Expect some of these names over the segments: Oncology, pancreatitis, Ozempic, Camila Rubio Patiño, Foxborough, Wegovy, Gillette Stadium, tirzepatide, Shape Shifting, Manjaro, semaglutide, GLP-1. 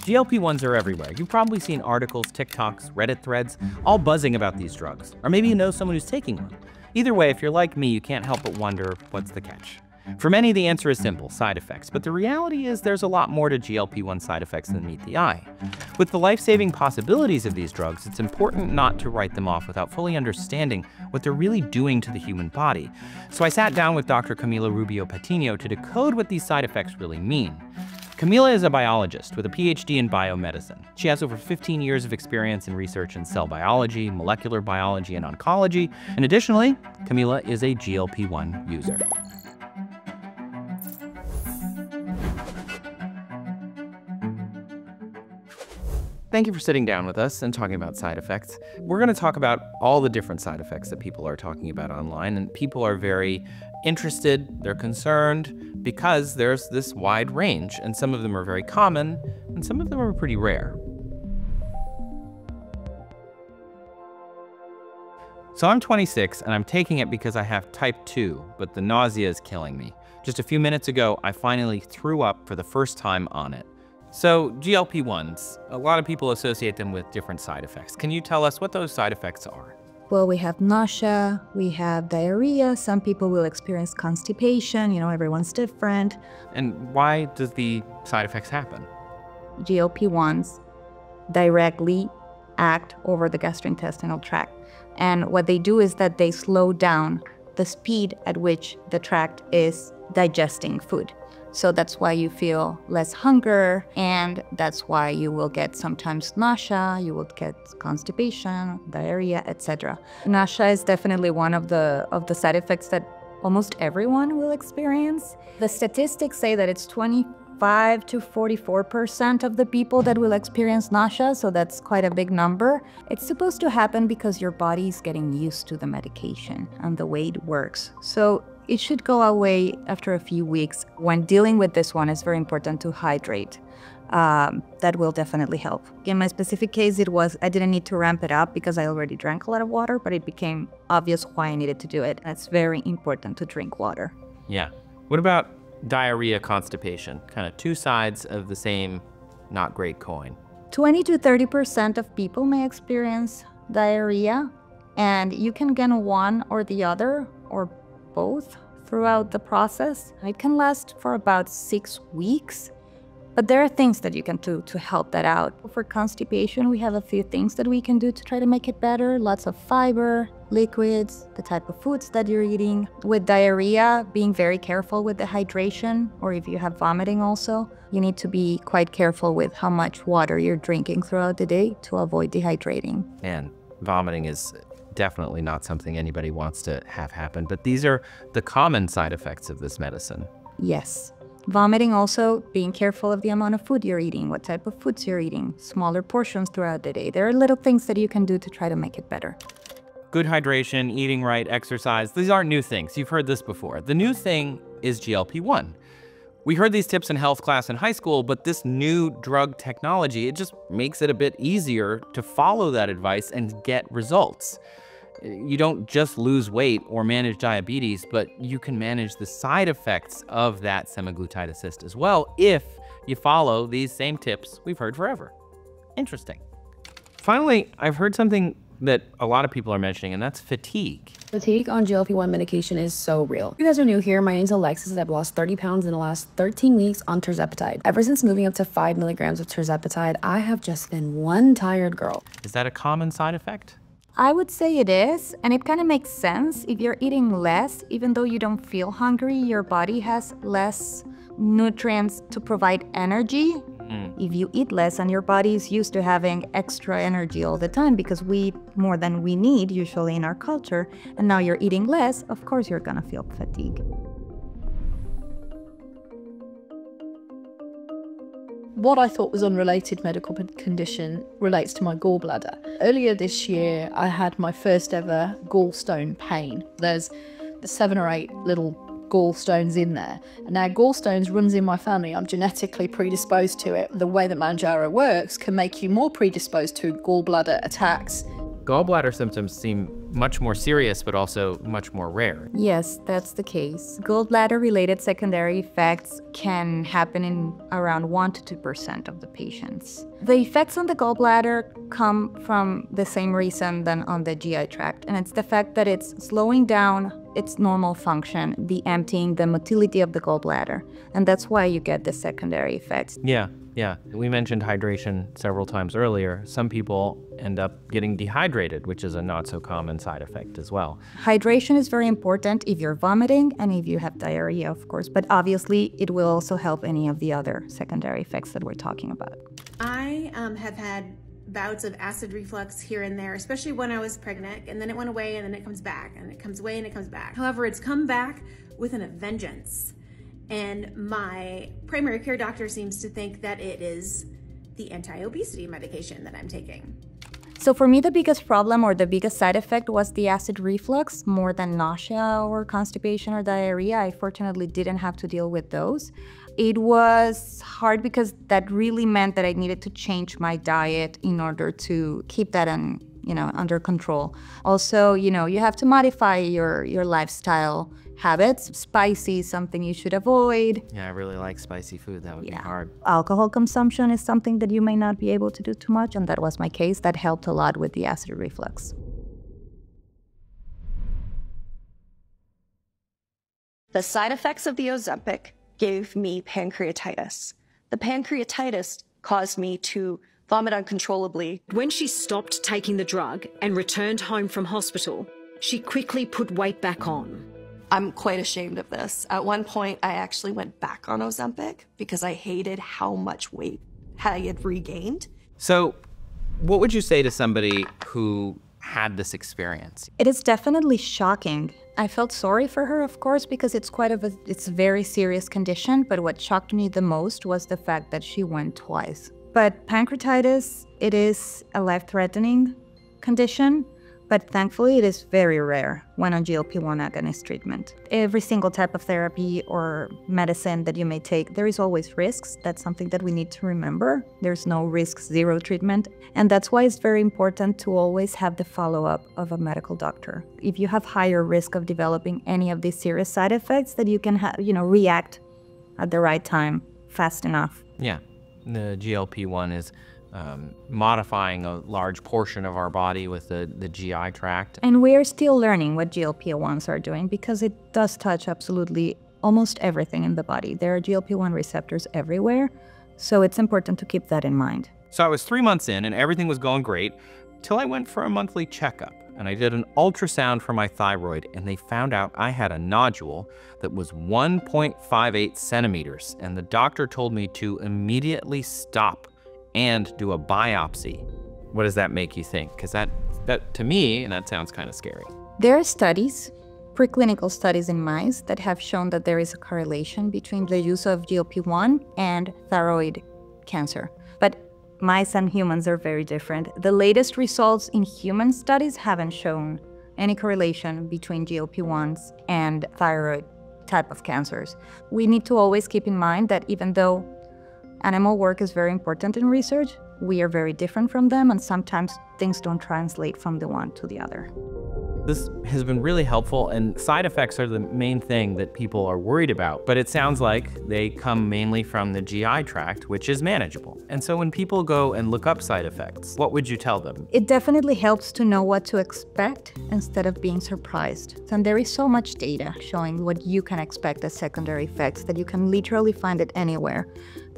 GLP-1s are everywhere. You've probably seen articles, TikToks, Reddit threads, all buzzing about these drugs. Or maybe you know someone who's taking one. Either way, if you're like me, you can't help but wonder, what's the catch? For many, the answer is simple, side effects. But the reality is there's a lot more to GLP-1 side effects than meet the eye. With the life-saving possibilities of these drugs, it's important not to write them off without fully understanding what they're really doing to the human body. So I sat down with Dr. Camila Rubio Patiño to decode what these side effects really mean. Camila is a biologist with a PhD in biomedicine. She has over 15 years of experience in research in cell biology, molecular biology, and oncology. And additionally, Camila is a GLP-1 user. Thank you for sitting down with us and talking about side effects. We're going to talk about all the different side effects that people are talking about online, and people are very interested, they're concerned, because there's this wide range, and some of them are very common, and some of them are pretty rare. So I'm 26, and I'm taking it because I have type 2, but the nausea is killing me. Just a few minutes ago, I finally threw up for the first time on it. So GLP-1s, a lot of people associate them with different side effects. Can you tell us what those side effects are? Well, we have nausea, we have diarrhea, some people will experience constipation, you know, everyone's different. And why does the side effects happen? GLP-1s directly act over the gastrointestinal tract. And what they do is that they slow down the speed at which the tract is digesting food. So that's why you feel less hunger, and that's why you will get sometimes nausea, you will get constipation, diarrhea, etc. Nausea is definitely one of the side effects that almost everyone will experience. The statistics say that it's 25 to 44% of the people that will experience nausea, so that's quite a big number. It's supposed to happen because your body is getting used to the medication and the way it works. So it should go away after a few weeks. When dealing with this one, it's very important to hydrate. That will definitely help. In my specific case, it was I didn't need to ramp it up because I already drank a lot of water, but it became obvious why I needed to do it. It's very important to drink water. Yeah. What about diarrhea, constipation? Kind of two sides of the same not great coin. 20 to 30% of people may experience diarrhea, and you can get one or the other, or both throughout the process. It can last for about 6 weeks, but there are things that you can do to help that out. For constipation, we have a few things that we can do to try to make it better. Lots of fiber, liquids, the type of foods that you're eating. With diarrhea, being very careful with the hydration, or if you have vomiting also, you need to be quite careful with how much water you're drinking throughout the day to avoid dehydrating. And vomiting is definitely not something anybody wants to have happen, but these are the common side effects of this medicine. Yes. Vomiting also, being careful of the amount of food you're eating, what type of foods you're eating, smaller portions throughout the day. There are little things that you can do to try to make it better. Good hydration, eating right, exercise, these aren't new things. You've heard this before. The new thing is GLP-1. We heard these tips in health class in high school, but this new drug technology, it just makes it a bit easier to follow that advice and get results. You don't just lose weight or manage diabetes, but you can manage the side effects of that semaglutide assist as well if you follow these same tips we've heard forever. Interesting. Finally, I've heard something that a lot of people are mentioning, and that's fatigue. Fatigue on GLP-1 medication is so real. If you guys are new here, my name's Alexis, and I've lost 30 pounds in the last 13 weeks on tirzepatide. Ever since moving up to 5 milligrams of tirzepatide, I have just been one tired girl. Is that a common side effect? I would say it is, and it kind of makes sense. If you're eating less, even though you don't feel hungry, your body has less nutrients to provide energy. If you eat less, and your body is used to having extra energy all the time because we eat more than we need usually in our culture, and now you're eating less, of course you're gonna feel fatigue. What I thought was unrelated medical condition relates to my gallbladder. Earlier this year, I had my first ever gallstone pain. There's 7 or 8 little gallstones in there. And now gallstones runs in my family. I'm genetically predisposed to it. The way that Manjaro works can make you more predisposed to gallbladder attacks. Gallbladder symptoms seem much more serious, but also much more rare. Yes, that's the case. Gallbladder-related secondary effects can happen in around 1 to 2% of the patients. The effects on the gallbladder come from the same reason than on the GI tract, and it's the fact that it's slowing down its normal function, the emptying, the motility of the gallbladder, and that's why you get the secondary effects. Yeah. We mentioned hydration several times earlier. Some people end up getting dehydrated, which is a not so common side effect as well. Hydration is very important if you're vomiting and if you have diarrhea, of course, but obviously it will also help any of the other secondary effects that we're talking about. I have had bouts of acid reflux here and there, especially when I was pregnant, and then it went away and then it comes back, and it comes away and it comes back. However, it's come back with a vengeance. And my primary care doctor seems to think that it is the anti-obesity medication that I'm taking. So for me, the biggest problem or the biggest side effect was the acid reflux, more than nausea or constipation or diarrhea. I fortunately didn't have to deal with those. It was hard because that really meant that I needed to change my diet in order to keep that under control. Also, you have to modify your lifestyle habits. Spicy is something you should avoid. Yeah, I really like spicy food. That would be hard. Alcohol consumption is something that you may not be able to do too much, and that was my case. That helped a lot with the acid reflux. The side effects of the Ozempic gave me pancreatitis. The pancreatitis caused me to vomit uncontrollably. When she stopped taking the drug and returned home from hospital, she quickly put weight back on. I'm quite ashamed of this. At one point, I actually went back on Ozempic because I hated how much weight I had regained. So what would you say to somebody who had this experience? It is definitely shocking. I felt sorry for her, of course, because it's a very serious condition, but what shocked me the most was the fact that she went twice. But pancreatitis, it is a life-threatening condition, but thankfully it is very rare when on GLP-1 agonist treatment. Every single type of therapy or medicine that you may take, there is always risks. That's something that we need to remember. There's no risk zero treatment. And that's why it's very important to always have the follow-up of a medical doctor. If you have higher risk of developing any of these serious side effects, that you can react at the right time, fast enough. Yeah. The GLP-1 is modifying a large portion of our body with the GI tract. And we are still learning what GLP-1s are doing because it does touch absolutely almost everything in the body. There are GLP-1 receptors everywhere, so it's important to keep that in mind. So I was 3 months in and everything was going great till I went for a monthly checkup and I did an ultrasound for my thyroid and they found out I had a nodule that was 1.58 centimeters and the doctor told me to immediately stop and do a biopsy. What does that make you think? Because that to me, and that sounds kind of scary. There are studies, preclinical studies in mice that have shown that there is a correlation between the use of GLP-1 and thyroid cancer. But mice and humans are very different. The latest results in human studies haven't shown any correlation between GLP-1s and thyroid type of cancers. We need to always keep in mind that even though animal work is very important in research, we are very different from them, and sometimes things don't translate from the one to the other. This has been really helpful, and side effects are the main thing that people are worried about, but it sounds like they come mainly from the GI tract, which is manageable. And so when people go and look up side effects, what would you tell them? It definitely helps to know what to expect instead of being surprised. And there is so much data showing what you can expect as secondary effects that you can literally find it anywhere.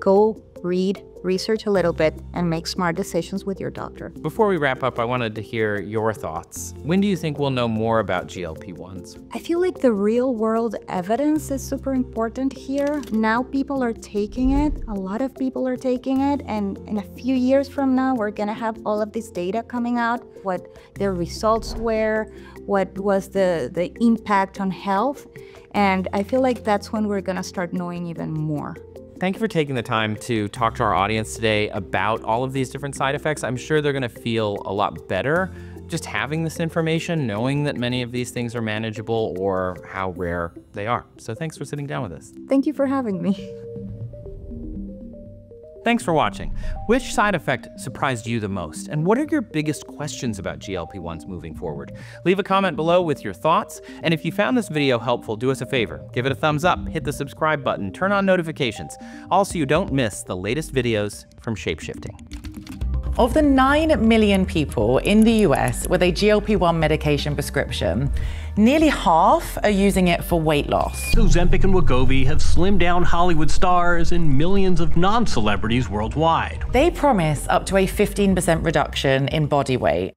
Go read, research a little bit, and make smart decisions with your doctor. Before we wrap up, I wanted to hear your thoughts. When do you think we'll know more about GLP-1s? I feel like the real-world evidence is super important here. Now people are taking it, a lot of people are taking it, and in a few years from now, we're gonna have all of this data coming out, what their results were, what was the impact on health, and I feel like that's when we're gonna start knowing even more. Thank you for taking the time to talk to our audience today about all of these different side effects. I'm sure they're going to feel a lot better just having this information, knowing that many of these things are manageable or how rare they are. So thanks for sitting down with us. Thank you for having me. Thanks for watching. Which side effect surprised you the most? And what are your biggest questions about GLP-1s moving forward? Leave a comment below with your thoughts. And if you found this video helpful, do us a favor. Give it a thumbs up, hit the subscribe button, turn on notifications. Also, you don't miss the latest videos from Shape Shifting. Of the 9 million people in the US with a GLP-1 medication prescription, nearly half are using it for weight loss. Ozempic and Wegovy have slimmed down Hollywood stars and millions of non-celebrities worldwide. They promise up to a 15% reduction in body weight.